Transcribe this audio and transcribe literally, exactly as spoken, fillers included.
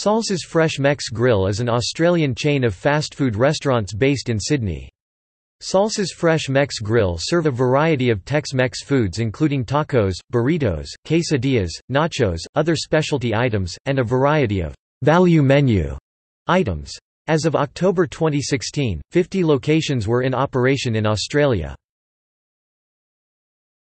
Salsa's Fresh Mex Grill is an Australian chain of fast food restaurants based in Sydney. Salsa's Fresh Mex Grill serve a variety of Tex-Mex foods including tacos, burritos, quesadillas, nachos, other specialty items, and a variety of value menu items. As of October twenty sixteen, fifty locations were in operation in Australia.